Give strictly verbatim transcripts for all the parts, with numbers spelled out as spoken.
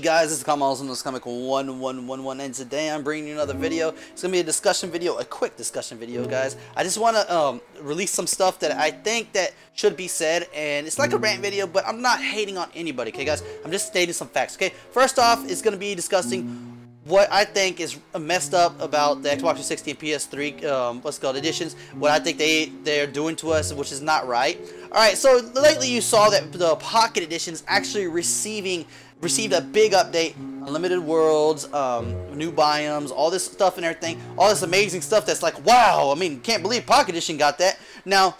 guys, this is Komlit, this is Comic one one one one, and today I'm bringing you another video. It's gonna be a discussion video, a quick discussion video, guys. I just wanna um, release some stuff that I think that should be said, and it's like a rant video, but I'm not hating on anybody, okay, guys? I'm just stating some facts, okay? First off, it's gonna be discussing what I think is messed up about the Xbox three sixty and P S three, um, what's called editions, what I think they, they're doing to us, which is not right. Alright, so lately you saw that the Pocket Edition's actually receiving, received a big update, unlimited worlds, um, new biomes, all this stuff and everything, all this amazing stuff that's like, wow, I mean, can't believe Pocket Edition got that. Now,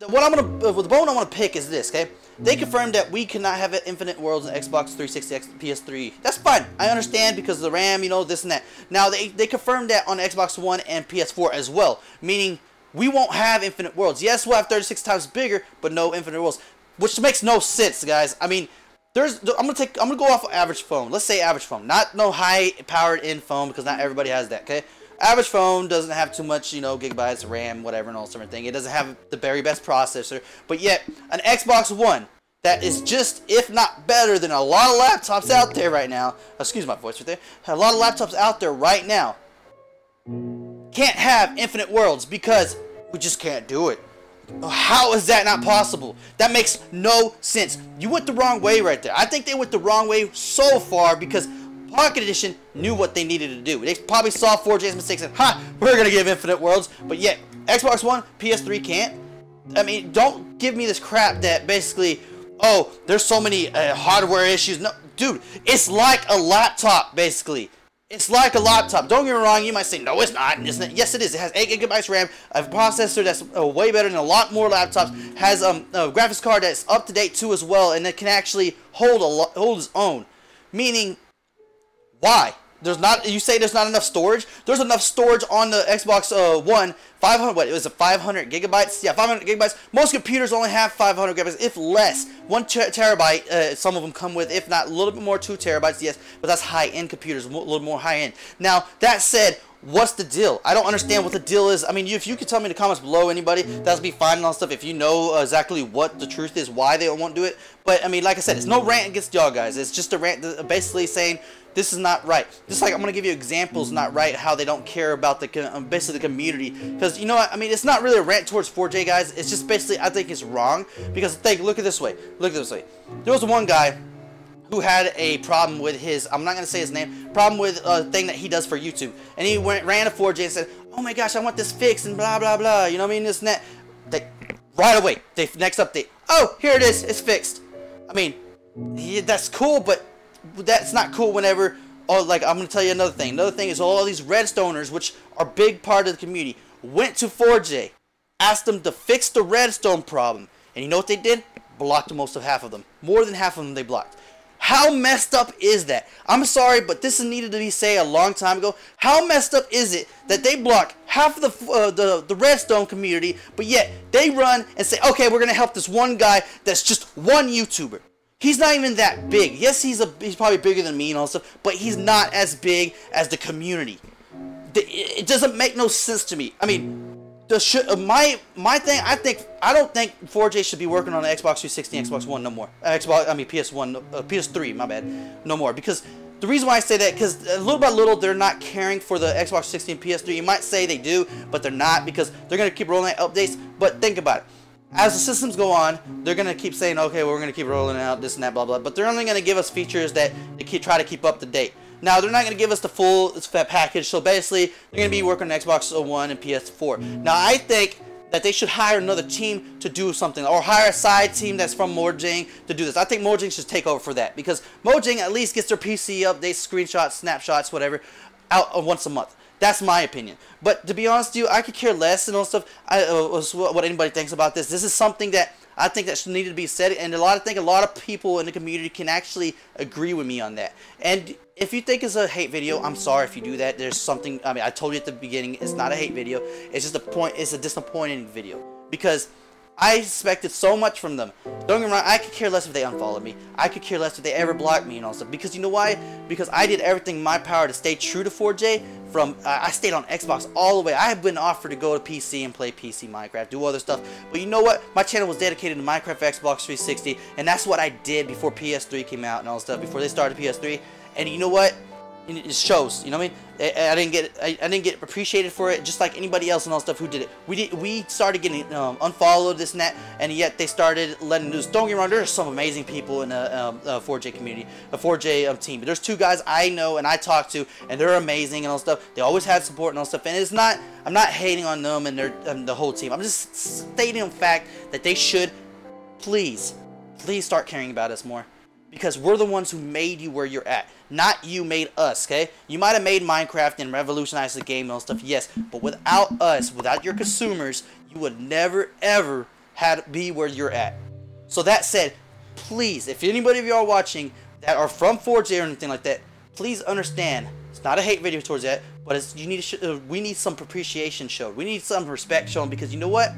the, what I'm gonna, the bone I want to pick is this, okay? They confirmed that we cannot have infinite worlds in Xbox three sixty, P S three. That's fine. I understand because of the RAM, you know, this and that. Now, they, they confirmed that on Xbox One and P S four as well, meaning we won't have infinite worlds. Yes, we'll have thirty-six times bigger, but no infinite worlds, which makes no sense, guys. I mean, there's I'm going to take I'm going to go off of average phone. Let's say average phone, not no high-powered end phone because not everybody has that, okay? Average phone doesn't have too much, you know, gigabytes, RAM, whatever, and all sort of thing. It doesn't have the very best processor, but yet an Xbox One that is just, if not better, than a lot of laptops out there right now. Excuse my voice right there. A lot of laptops out there right now can't have infinite worlds because we just can't do it. How is that not possible? That makes no sense. You went the wrong way right there. I think they went the wrong way so far because Pocket Edition knew what they needed to do. They probably saw four J's mistakes and, ha, we're going to give infinite worlds, but yet Xbox One, P S three can't. I mean, don't give me this crap that basically, oh, there's so many uh, hardware issues. No, dude, it's like a laptop, basically. It's like a laptop. Don't get me wrong, you might say, no, it's not. It's not. Yes, it is. It has eight gigabytes RAM, a processor that's uh, way better than a lot more laptops, has um, a graphics card that's up to date too as well, and it can actually hold, a hold its own, meaning, why? There's not. You say there's not enough storage. There's enough storage on the Xbox uh, One. five hundred. What? It was a five hundred gigabytes. Yeah, five hundred gigabytes. Most computers only have five hundred gigabytes, if less. One ter terabyte. Uh, some of them come with, if not a little bit more, two terabytes. Yes, but that's high-end computers. A little more high-end. Now that said, what's the deal? I don't understand what the deal is. I mean, if you could tell me in the comments below, anybody, that'll be fine and all stuff. If you know exactly what the truth is, why they won't do it. But I mean, like I said, it's no rant against y'all guys. It's just a rant, basically saying this is not right. Just like I'm gonna give you examples, not right, how they don't care about the basically the community. Because you know what? I mean, it's not really a rant towards four J guys. It's just basically I think it's wrong because think. Look at this way. Look at this way. There was one guy who had a problem with his, I'm not going to say his name, problem with a thing that he does for YouTube. And he went, ran to four J and said, oh my gosh, I want this fixed and blah, blah, blah. You know what I mean? This and that. They, right away, the next update. Oh, here it is. It's fixed. I mean, yeah, that's cool, but that's not cool whenever, oh, like, I'm going to tell you another thing. Another thing is all these Redstoners, which are a big part of the community, went to four J, asked them to fix the redstone problem. And you know what they did? Blocked most of half of them. More than half of them they blocked. How messed up is that? I'm sorry, but this needed to be said a long time ago. How messed up is it that they block half of the uh, the, the redstone community, but yet they run and say, okay, we're going to help this one guy that's just one YouTuber. He's not even that big. Yes, he's, a, he's probably bigger than me and all stuff, but he's not as big as the community. It doesn't make no sense to me. I mean, the sh my my thing, I think I don't think four J should be working on the Xbox three sixty, Xbox One no more. Uh, Xbox, I mean P S one, uh, P S three, my bad, no more. Because the reason why I say that, because little by little they're not caring for the Xbox three sixty and P S three. You might say they do, but they're not because they're gonna keep rolling out updates. But think about it, as the systems go on, they're gonna keep saying, okay, well, we're gonna keep rolling out this and that, blah blah. But they're only gonna give us features that they keep, try to keep up to date. Now, they're not going to give us the full package, so basically, they're going to be working on Xbox One and P S four. Now, I think that they should hire another team to do something, or hire a side team that's from Mojang to do this. I think Mojang should take over for that, because Mojang at least gets their P C updates, screenshots, snapshots, whatever, out once a month. That's my opinion. But to be honest with you, I could care less and all stuff, I, uh, what anybody thinks about this. This is something that I think that should need to be said, and a lot of, I think a lot of people in the community can actually agree with me on that. And if you think it's a hate video, I'm sorry if you do that. There's something, I mean, I told you at the beginning, it's not a hate video. It's just a point, it's a disappointing video because I expected so much from them. Don't get me wrong, I could care less if they unfollowed me. I could care less if they ever blocked me and all stuff. Because you know why? Because I did everything in my power to stay true to four J. From uh, I stayed on Xbox all the way. I have been offered to go to P C and play P C Minecraft, do other stuff. But you know what? My channel was dedicated to Minecraft, Xbox three sixty, and that's what I did before P S three came out and all stuff. Before they started P S three, and you know what? It shows. You know what I mean? I, I didn't get I, I didn't get appreciated for it, just like anybody else and all stuff who did it. We did. We started getting um, unfollowed, this and that, and yet they started letting news. Don't get me wrong. There's some amazing people in the um, uh, four J community, the four J um, team. But there's two guys I know and I talk to, and they're amazing and all stuff. They always had support and all stuff. And it's not. I'm not hating on them and their um, the whole team. I'm just stating the fact that they should please, please start caring about us more. Because we're the ones who made you where you're at. Not you made us, okay? You might have made Minecraft and revolutionized the game and all stuff, yes. But without us, without your consumers, you would never, ever had be where you're at. So that said, please, if anybody of you are watching that are from four J or anything like that, please understand, it's not a hate video towards that, but it's, you need to uh, we need some appreciation shown. We need some respect shown, because you know what?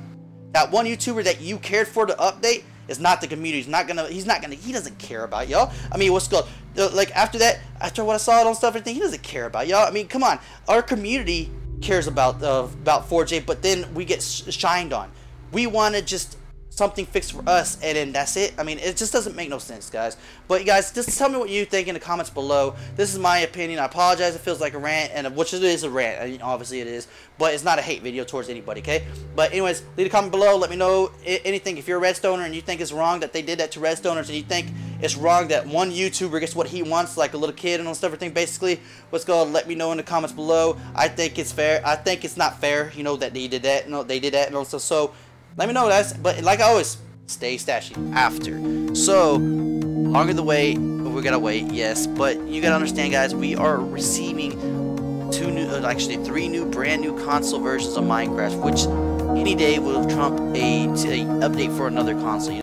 That one YouTuber that you cared for to update, it's not the community. He's not gonna. He's not gonna. He doesn't care about y'all. I mean, what's called like after that, after what I saw on stuff, everything. He doesn't care about y'all. I mean, come on. Our community cares about uh, about four J, but then we get sh shined on. We want to just something fixed for us, and then that's it. I mean, it just doesn't make no sense, guys. But guys, just tell me what you think in the comments below. This is my opinion. I apologize. It feels like a rant, and which it is a rant. I mean, obviously, it is. But it's not a hate video towards anybody, okay? But anyways, leave a comment below. Let me know anything. If you're a Redstoner and you think it's wrong that they did that to Redstoners, and you think it's wrong that one YouTuber gets what he wants, like a little kid and all stuff, everything, basically, what's going on, let me know in the comments below. I think it's fair. I think it's not fair, you know, that they did that. No, they did that and all stuff. So, let me know, guys. But like I always, stay stashy after. So, longer the wait. We gotta wait, yes. But you gotta understand, guys, we are receiving two new, actually three new brand new console versions of Minecraft, which any day will trump a, a update for another console.